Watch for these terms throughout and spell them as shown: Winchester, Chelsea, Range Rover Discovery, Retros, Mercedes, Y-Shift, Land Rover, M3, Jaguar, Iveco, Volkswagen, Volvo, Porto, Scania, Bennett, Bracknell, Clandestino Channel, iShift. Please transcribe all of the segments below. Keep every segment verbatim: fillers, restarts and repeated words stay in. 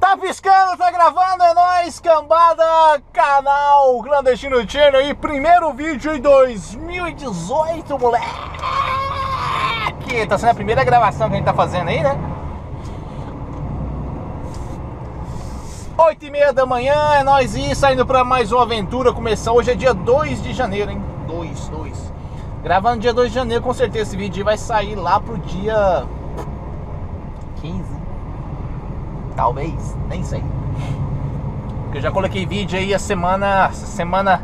Tá piscando, tá gravando, é nóis, cambada, canal Clandestino Channel e primeiro vídeo em dois mil e dezoito, moleque! Tá sendo a primeira gravação que a gente tá fazendo aí, né? oito e meia da manhã, é nóis ir, saindo pra mais uma aventura, começar hoje é dia dois de janeiro, hein? dois, dois. Gravando dia dois de janeiro, com certeza esse vídeo vai sair lá pro dia quinze. Talvez, nem sei. Porque eu já coloquei vídeo aí a semana, essa semana,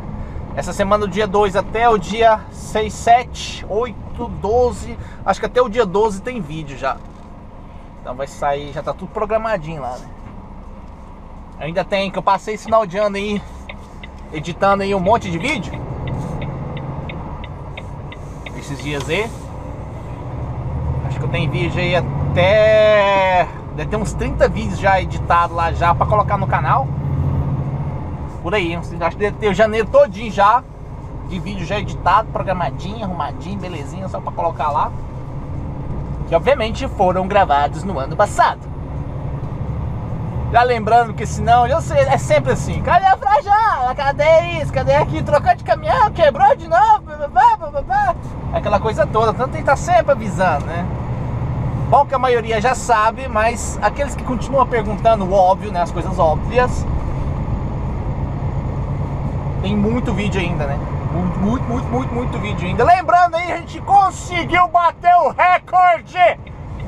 essa semana do dia dois até o dia seis, sete, oito, doze. Acho que até o dia doze tem vídeo já. Então vai sair, já tá tudo programadinho lá, né? Ainda tem, que eu passei esse final de ano aí, editando aí um monte de vídeo. Esses dias aí. Acho que eu tenho vídeo aí até... deve ter uns trinta vídeos já editados lá já pra colocar no canal. Por aí, acho que deve ter o janeiro todinho já de vídeo já editado, programadinho, arrumadinho, belezinha, só pra colocar lá. Que obviamente foram gravados no ano passado. Já lembrando que senão, eu sei, é sempre assim. Cadê a frajada? Cadê isso? Cadê aqui? Trocou de caminhão, quebrou de novo, blá, blá, blá, blá. Aquela coisa toda, tanto tem que estar sempre avisando, né? Bom que a maioria já sabe, mas aqueles que continuam perguntando o óbvio, né, as coisas óbvias, tem muito vídeo ainda, né? Muito, muito, muito, muito, muito vídeo ainda. Lembrando aí, a gente conseguiu bater o recorde!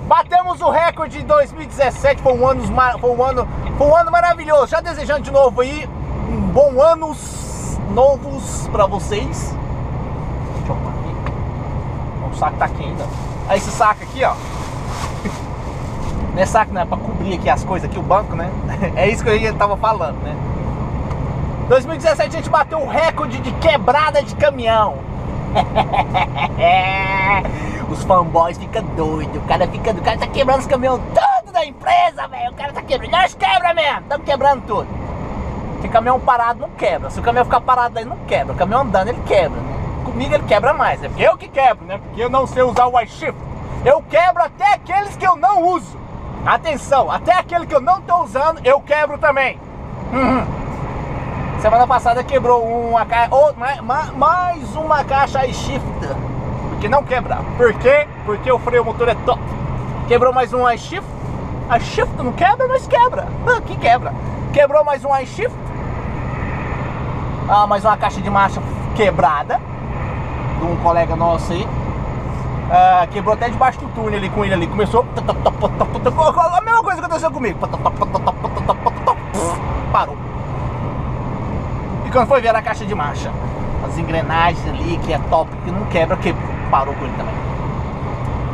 Batemos o recorde em dois mil e dezessete, foi um ano, foi um ano, foi um ano maravilhoso. Já desejando de novo aí um bom anos novos pra vocês. Deixa eu arrumar aqui. O saco tá aqui ainda. Aí esse saco aqui, ó. Não é saco, não é pra cobrir aqui as coisas, aqui o banco, né? É isso que eu tava falando, né? dois mil e dezessete a gente bateu o recorde de quebrada de caminhão. Os fanboys ficam doidos, o cara fica, o cara tá quebrando os caminhões tudo da empresa, velho. O cara tá quebrando, nós quebra mesmo, estamos quebrando tudo. Porque caminhão parado não quebra, se o caminhão ficar parado aí não quebra, o caminhão andando ele quebra, né? Comigo ele quebra mais, é porque eu que quebro, né? Porque eu não sei usar o Y-Shift, eu quebro até aqueles que eu não uso. Atenção, até aquele que eu não tô usando, eu quebro também. Uhum. Semana passada quebrou uma caixa, ou, mais, mais uma caixa iShift. Porque não quebra. Por quê? Porque o freio motor é top. Quebrou mais um iShift. iShift não quebra, mas quebra. Ah, que quebra. Quebrou mais um iShift. Ah, mais uma caixa de marcha quebrada. De um colega nosso aí. Uh, quebrou até debaixo do túnel ali com ele ali. Começou. A mesma coisa que aconteceu comigo. Parou. E quando foi ver a caixa de marcha, as engrenagens ali, que é top, que não quebra, que parou com ele também.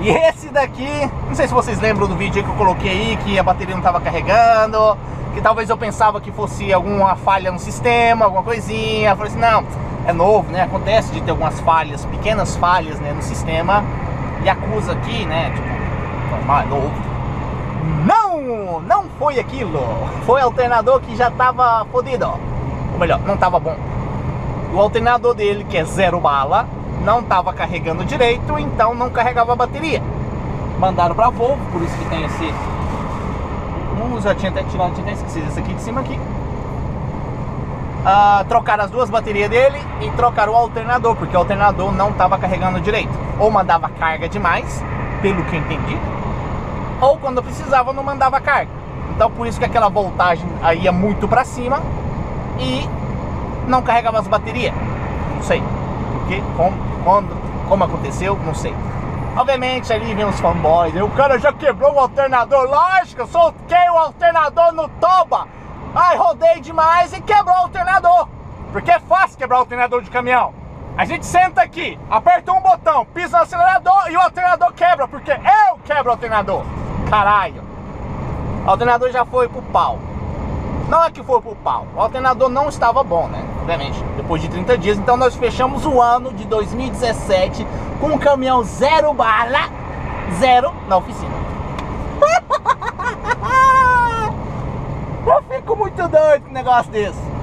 E esse daqui, não sei se vocês lembram do vídeo que eu coloquei aí, que a bateria não estava carregando, que talvez eu pensava que fosse alguma falha no sistema, alguma coisinha. Eu falei assim, não, é novo, né? Acontece de ter algumas falhas, pequenas falhas, né, no sistema. E acusa aqui, né? Tipo, normal, é novo. Não! Não foi aquilo! Foi alternador que já tava fodido. Ou melhor, não tava bom. O alternador dele, que é zero bala, não tava carregando direito, então não carregava a bateria. Mandaram pra Volvo, por isso que tem esse... Não, já tinha até tirado, tinha até esquecido esse aqui de cima aqui. Uh, trocaram as duas baterias dele e trocaram o alternador, porque o alternador não estava carregando direito. Ou mandava carga demais, pelo que eu entendi, ou quando precisava não mandava carga. Então por isso que aquela voltagem aí ia muito pra cima e não carregava as baterias. Não sei porque, como, quando, como aconteceu, não sei. Obviamente ali vem os fanboys, o cara já quebrou o alternador. Lógico, eu soltei o alternador no toba. Ai, rodei demais e quebrou o alternador. Porque é fácil quebrar o alternador de caminhão. A gente senta aqui, aperta um botão, pisa no acelerador e o alternador quebra. Porque eu quebro o alternador. Caralho. O alternador já foi pro pau. Não é que foi pro pau, o alternador não estava bom, né? obviamente, depois de trinta dias. Então nós fechamos o ano de dois mil e dezessete com um caminhão zero bala, zero na oficina. Eu fico muito doido com um negócio desse.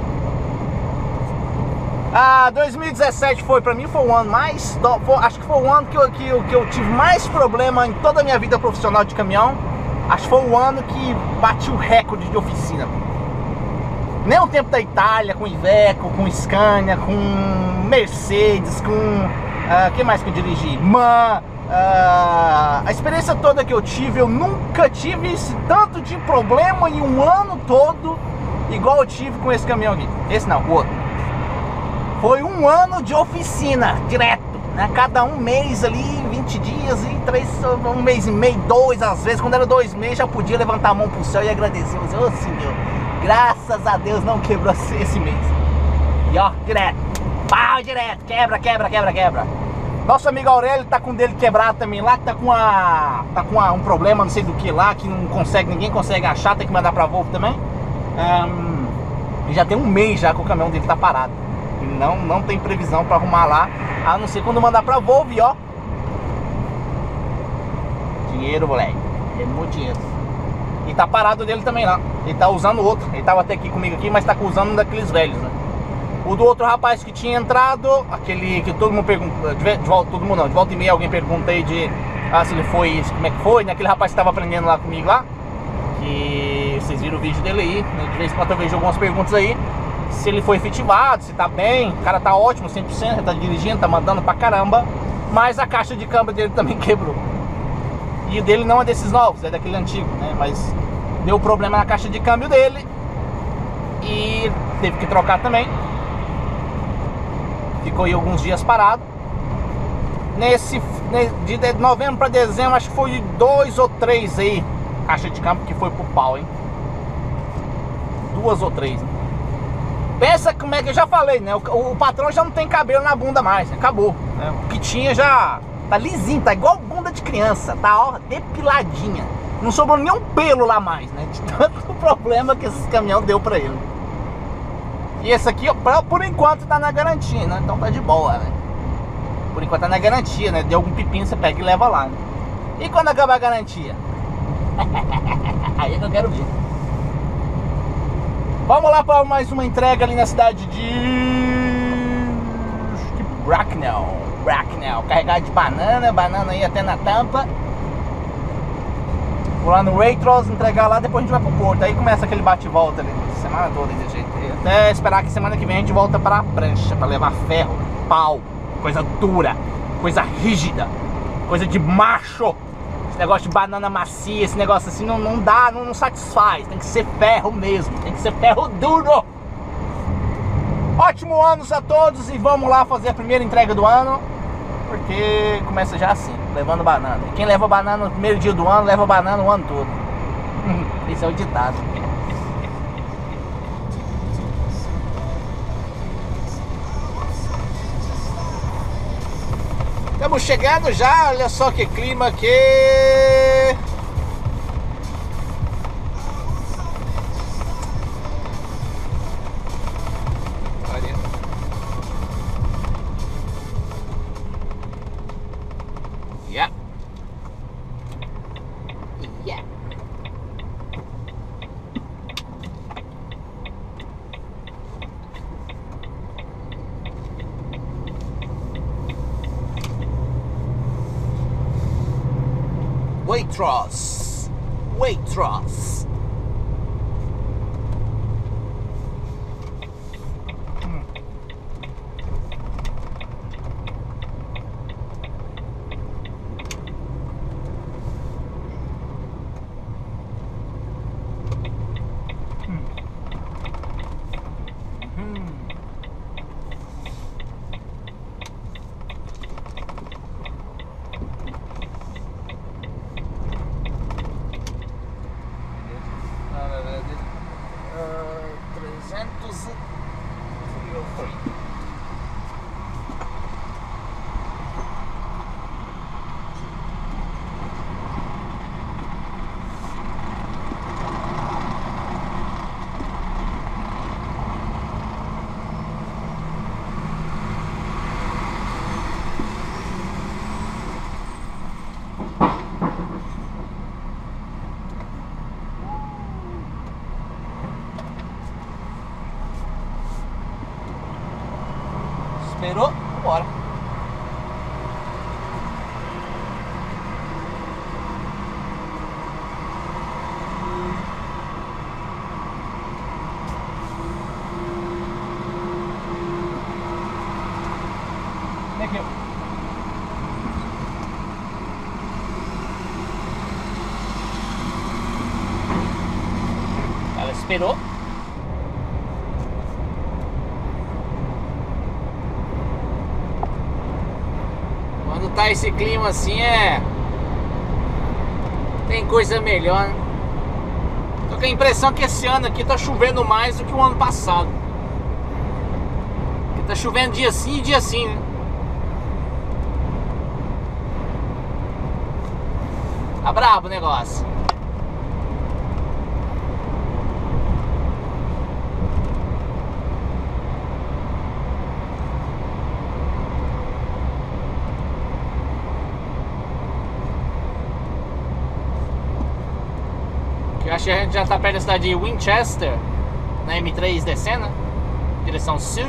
Ah, dois mil e dezessete foi, pra mim foi um ano mais, foi, acho que foi o ano que eu, que, eu, que eu tive mais problema em toda a minha vida profissional de caminhão. Acho que foi o ano que bati o recorde de oficina. Nem o tempo da Itália, com Iveco, com Scania, com Mercedes, com... Uh, quem mais que eu dirigi? Man, uh, a experiência toda que eu tive, eu nunca tive esse tanto de problema em um ano todo, igual eu tive com esse caminhão aqui. Esse não, o outro. Foi um ano de oficina, direto, né? Cada um mês ali, vinte dias, e três, um mês e meio, dois às vezes. Quando era dois meses, já podia levantar a mão pro céu e agradecer. Mas, ô Senhor, graças a Deus não quebrou esse mês. E ó, direto, pau direto, quebra, quebra, quebra, quebra. Nosso amigo Aurélio tá com o dele quebrado também lá, que tá com, a, tá com a, um problema, não sei do que lá, que não consegue, ninguém consegue achar, tem que mandar pra Volvo também. Um, já tem um mês já que o caminhão dele tá parado. Não, não tem previsão para arrumar lá, a não ser quando mandar para Volvo, ó. Dinheiro, moleque. É muito dinheiro. E tá parado dele também lá. Ele tá usando outro. Ele tava até aqui comigo aqui, mas tá usando um daqueles velhos, né? O do outro rapaz que tinha entrado, aquele que todo mundo pergunta, de volta, todo mundo não, de volta e meia alguém pergunta aí de, ah, se ele foi isso, como é que foi, né? Aquele rapaz que tava aprendendo lá comigo lá, que vocês viram o vídeo dele aí, né? De vez em quando eu vejo algumas perguntas aí. Se ele foi efetivado, se tá bem, o cara tá ótimo, cem por cento, tá dirigindo, tá mandando pra caramba. Mas a caixa de câmbio dele também quebrou. E o dele não é desses novos, é daquele antigo, né? Mas deu problema na caixa de câmbio dele e teve que trocar também. Ficou aí alguns dias parado. Nesse, de novembro pra dezembro, acho que foi dois ou três aí, caixa de câmbio que foi pro pau, hein? Duas ou três, né? Pensa como é que eu já falei, né? O, o, o patrão já não tem cabelo na bunda mais, né? Acabou, né? O que tinha já tá lisinho, tá igual bunda de criança, tá, ó, depiladinha. Não sobrou nem um pelo lá mais, né? De tanto problema que esse caminhão deu pra ele. E esse aqui, ó, pra, por enquanto tá na garantia, né? Então tá de boa, né? Por enquanto tá na garantia, né? Deu algum pepino, você pega e leva lá, né? E quando acabar a garantia? Aí é que eu quero ver. Vamos lá para mais uma entrega ali na cidade de Bracknell, Bracknell, carregado de banana, banana aí até na tampa. Vou lá no Retros, entregar lá, depois a gente vai pro Porto, aí começa aquele bate-volta ali, semana toda desse jeito. Até esperar que semana que vem a gente volta para a prancha, para levar ferro, pau, coisa dura, coisa rígida, coisa de macho. Negócio de banana macia, esse negócio assim não, não dá, não, não satisfaz. Tem que ser ferro mesmo, tem que ser ferro duro. Ótimo ano a todos e vamos lá fazer a primeira entrega do ano. Porque começa já assim, levando banana. E quem leva banana no primeiro dia do ano, leva banana o ano todo. Esse é o ditado. Estamos chegando já, olha só que clima aqui. Yeah. Yeah. Retros, Retros. Hum. Hum. Hum. Beleza. esperou. Quando tá esse clima assim, é... tem coisa melhor, né? Tô com a impressão que esse ano aqui tá chovendo mais do que o ano passado. Porque tá chovendo dia sim e dia sim, né? Tá brabo o negócio. Eu acho que a gente já tá perto da cidade de Winchester, na M três descendo, direção sul.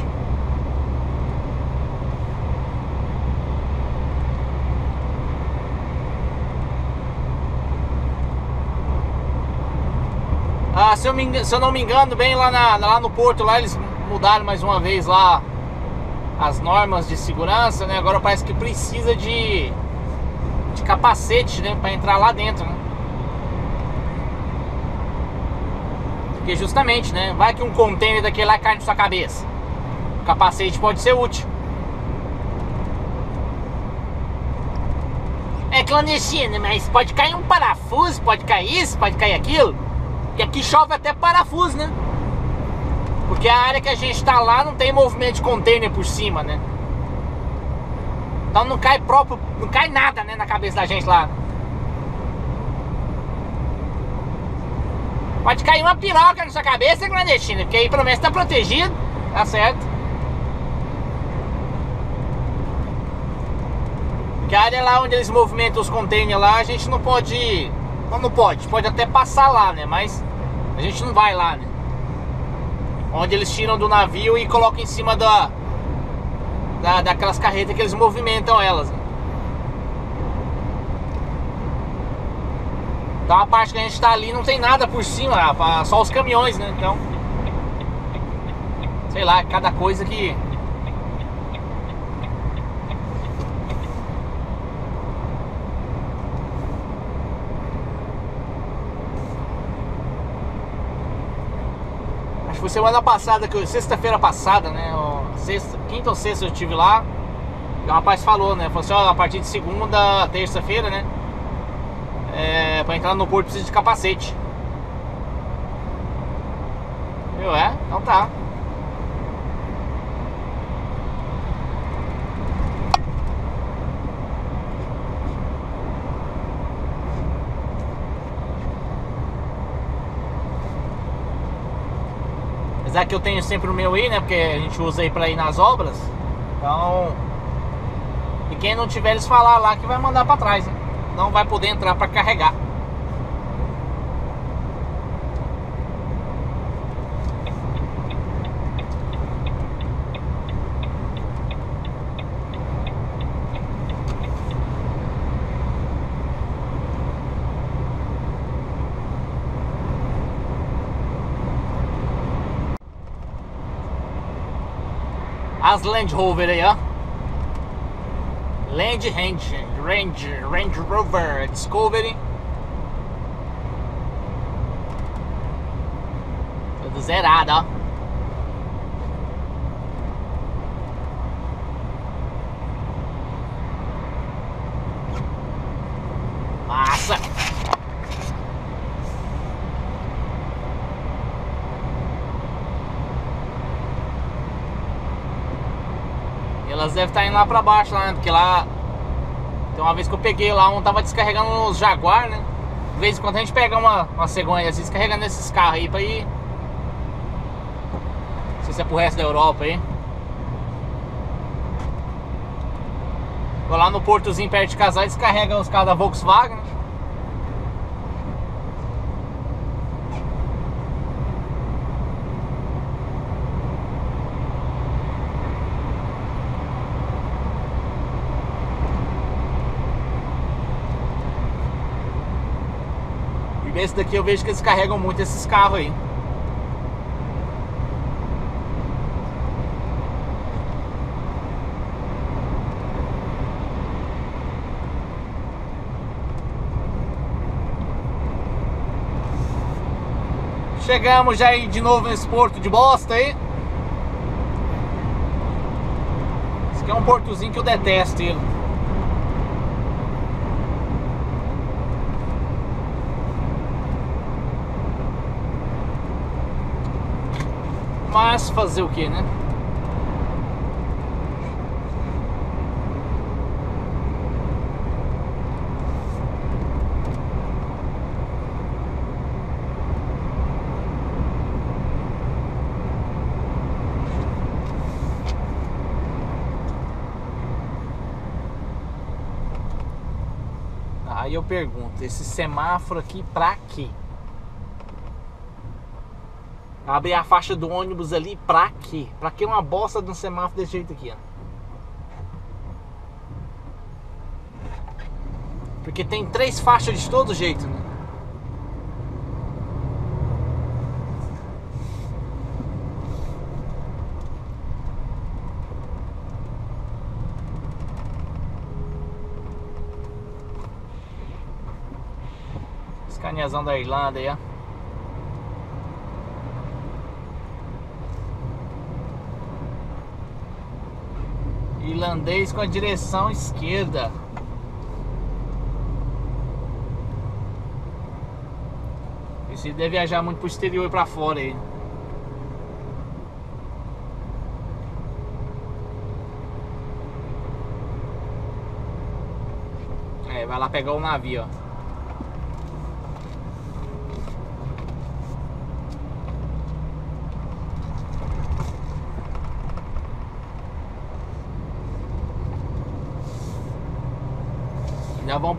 Ah, se eu, me, se eu não me engano, bem lá, na, lá no Porto, lá eles mudaram mais uma vez lá as normas de segurança, né? Agora parece que precisa de, de capacete, né? Pra entrar lá dentro, né? Porque justamente, né? Vai que um container daquele lá cai na sua cabeça. O capacete pode ser útil. É clandestino, mas pode cair um parafuso, pode cair isso, pode cair aquilo. E aqui chove até parafuso, né? Porque a área que a gente tá lá não tem movimento de container por cima, né? Então não cai próprio, não cai nada, né, na cabeça da gente lá. Pode cair uma piroca na sua cabeça, clandestino, porque aí pelo menos tá protegido, tá certo? Porque a área lá onde eles movimentam os containers lá, a gente não pode... Não, não pode, pode até passar lá, né? Mas a gente não vai lá, né? Onde eles tiram do navio e colocam em cima da... da daquelas carretas que eles movimentam elas, né? Então a parte que a gente tá ali não tem nada por cima, só os caminhões, né? Então, sei lá, cada coisa que... Acho que foi semana passada, sexta-feira passada, né? Sexta, quinta ou sexta eu estive lá. E o rapaz falou, né? Falou assim, ó, a partir de segunda, terça-feira, né? É, pra entrar no porto precisa de capacete. Eu é? Então tá. Apesar que eu tenho sempre o meu aí, né? Porque a gente usa aí pra ir nas obras. Então... E quem não tiver, eles falar lá que vai mandar pra trás, né? Não vai poder entrar para carregar. As Land Rover aí, ó. Land Range. Range, Range Rover Discovery. Tudo zerado, ó. Massa. E elas devem estar indo lá pra baixo, lá, né? Porque lá... Então, uma vez que eu peguei lá, um tava descarregando uns Jaguar, né? De vez em quando a gente pega uma, uma cegonha assim, descarregando esses carros aí pra ir... Não sei se é pro resto da Europa aí. Vou lá no portozinho perto de casa e descarrega os carros da Volkswagen. Esse daqui eu vejo que eles carregam muito esses carros aí. Chegamos já aí de novo nesse porto de bosta aí. Esse aqui é um portozinho que eu detesto ele. Mas fazer o que, né? Aí eu pergunto, esse semáforo aqui pra quê? Abrir a faixa do ônibus ali pra quê? Pra que uma bosta de um semáforo desse jeito aqui, ó? Porque tem três faixas de todo jeito, né? Scaniazão da Irlanda aí, ó. Irlandês com a direção esquerda. Esse deve viajar muito pro exterior e pra fora aí. É, vai lá pegar o navio, ó.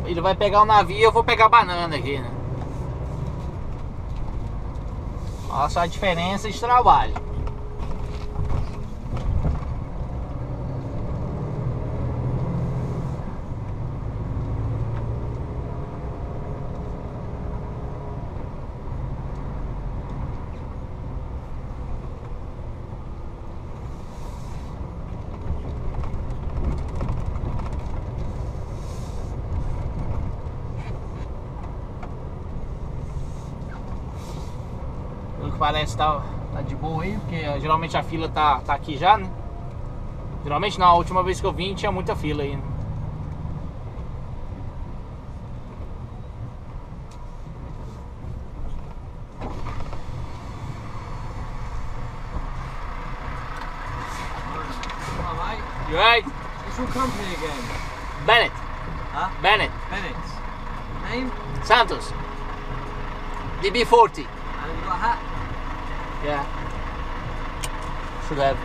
Ele vai pegar o navio e eu vou pegar a banana aqui, né? Olha só a diferença de trabalho. Parece que tá, tá de boa aí, porque geralmente a fila tá, tá aqui já, né? Geralmente não, a última vez que eu vim tinha muita fila aí, né? You right? What's your company again? Bennett. Huh? Bennett. Bennett. Name? Santos. D B forty. And you got a hat? Yeah. Should have.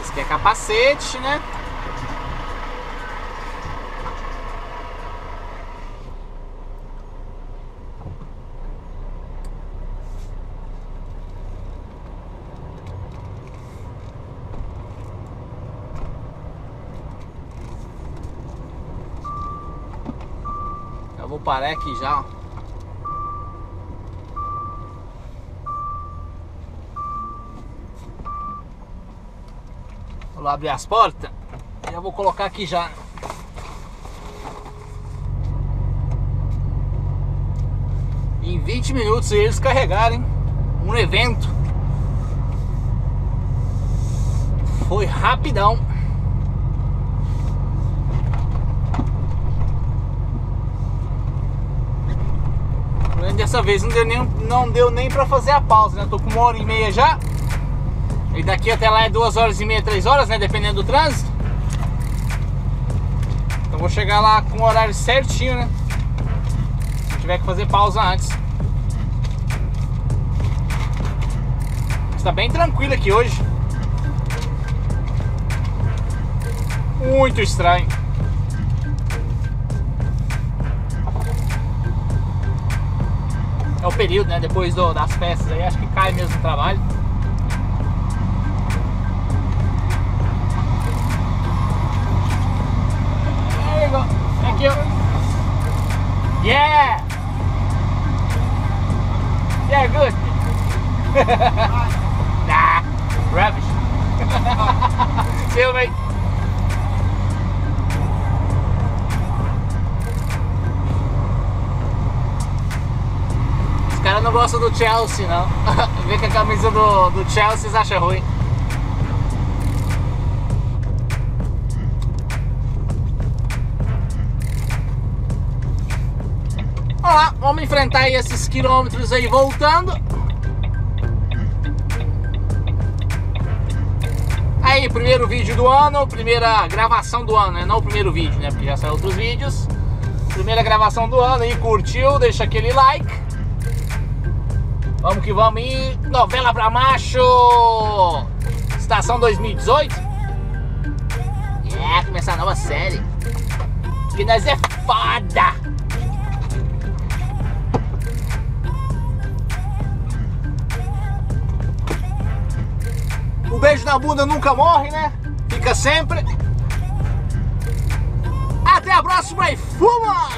Esse aqui é capacete, né? Vou parar aqui já. Vou lá abrir as portas. Já vou colocar aqui já. Em vinte minutos eles carregarem um evento. Foi rapidão. Dessa vez não deu nem, não deu nem pra fazer a pausa, né? Tô com uma hora e meia já. E daqui até lá é duas horas e meia, três horas, né? Dependendo do trânsito. Então vou chegar lá com o horário certinho, né? Se tiver que fazer pausa antes. Mas tá bem tranquilo aqui hoje. Muito estranho. É o período, né? Depois do, das festas aí, acho que cai mesmo o trabalho. gosta do Chelsea, não. Vê que a camisa do, do Chelsea vocês acham ruim. Vamos lá, vamos enfrentar aí esses quilômetros aí voltando. Aí, primeiro vídeo do ano, primeira gravação do ano, né? Não o primeiro vídeo, né? Porque já saíram outros vídeos. Primeira gravação do ano, aí curtiu, deixa aquele like. Vamos que vamos aí, novela pra macho, estação dois mil e dezoito. É, começar a nova série, que nós é foda. O beijo na bunda nunca morre, né? Fica sempre. Até a próxima e fuma!